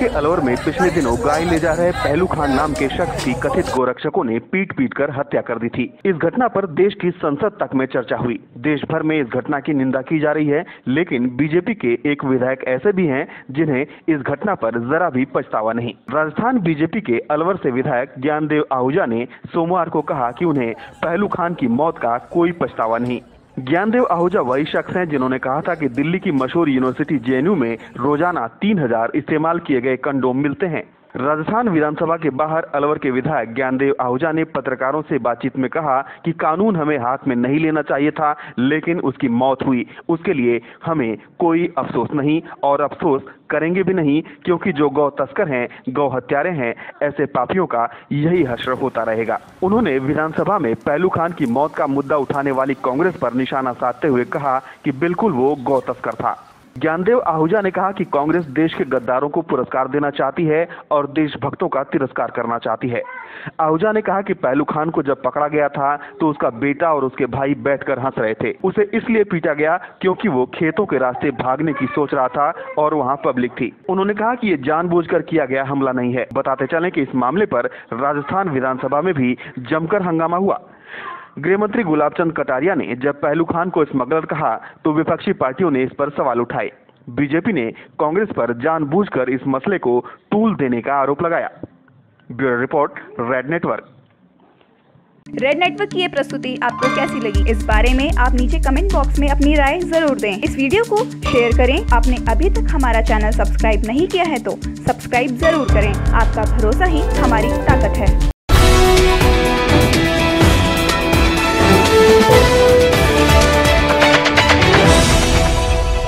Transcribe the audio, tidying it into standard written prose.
के अलवर में पिछले दिनों गाय ले जा रहे पहलू खान नाम के शख्स की कथित गोरक्षकों ने पीट पीट कर हत्या कर दी थी। इस घटना पर देश की संसद तक में चर्चा हुई। देश भर में इस घटना की निंदा की जा रही है, लेकिन बीजेपी के एक विधायक ऐसे भी हैं जिन्हें इस घटना पर जरा भी पछतावा नहीं। राजस्थान बीजेपी के अलवर से विधायक ज्ञानदेव आहूजा ने सोमवार को कहा कि उन्हें पहलू खान की मौत का कोई पछतावा नहीं। ज्ञानदेव आहूजा वही शख्स हैं जिन्होंने कहा था कि दिल्ली की मशहूर यूनिवर्सिटी JNU में रोजाना 3000 इस्तेमाल किए गए कंडोम मिलते हैं। राजस्थान विधानसभा के बाहर अलवर के विधायक ज्ञानदेव आहूजा ने पत्रकारों से बातचीत में कहा कि कानून हमें हाथ में नहीं लेना चाहिए था, लेकिन उसकी मौत हुई, उसके लिए हमें कोई अफसोस नहीं और अफसोस करेंगे भी नहीं, क्योंकि जो गौ तस्कर हैं, गौ हत्यारे हैं, ऐसे पापियों का यही हश्र होता रहेगा। उन्होंने विधानसभा में पहलू खान की मौत का मुद्दा उठाने वाली कांग्रेस पर निशाना साधते हुए कहा कि बिल्कुल वो गौ तस्कर था। ज्ञानदेव आहूजा ने कहा कि कांग्रेस देश के गद्दारों को पुरस्कार देना चाहती है और देशभक्तों का तिरस्कार करना चाहती है। आहूजा ने कहा कि पहलू खान को जब पकड़ा गया था तो उसका बेटा और उसके भाई बैठकर हंस रहे थे। उसे इसलिए पीटा गया क्योंकि वो खेतों के रास्ते भागने की सोच रहा था और वहाँ पब्लिक थी। उन्होंने कहा कि ये जानबूझकर किया गया हमला नहीं है। बताते चले कि इस मामले पर राजस्थान विधानसभा में भी जमकर हंगामा हुआ। गृह मंत्री गुलाब कटारिया ने जब पहलू खान को स्मगलर कहा तो विपक्षी पार्टियों ने इस पर सवाल उठाए। बीजेपी ने कांग्रेस पर जानबूझकर इस मसले को टूल देने का आरोप लगाया। Bureau report, red network. Red network की ये प्रस्तुति आपको कैसी लगी, इस बारे में आप नीचे कमेंट बॉक्स में अपनी राय जरूर दें। इस वीडियो को शेयर करें। आपने अभी तक हमारा चैनल सब्सक्राइब नहीं किया है तो सब्सक्राइब जरूर करें। आपका भरोसा ही हमारी ताकत है।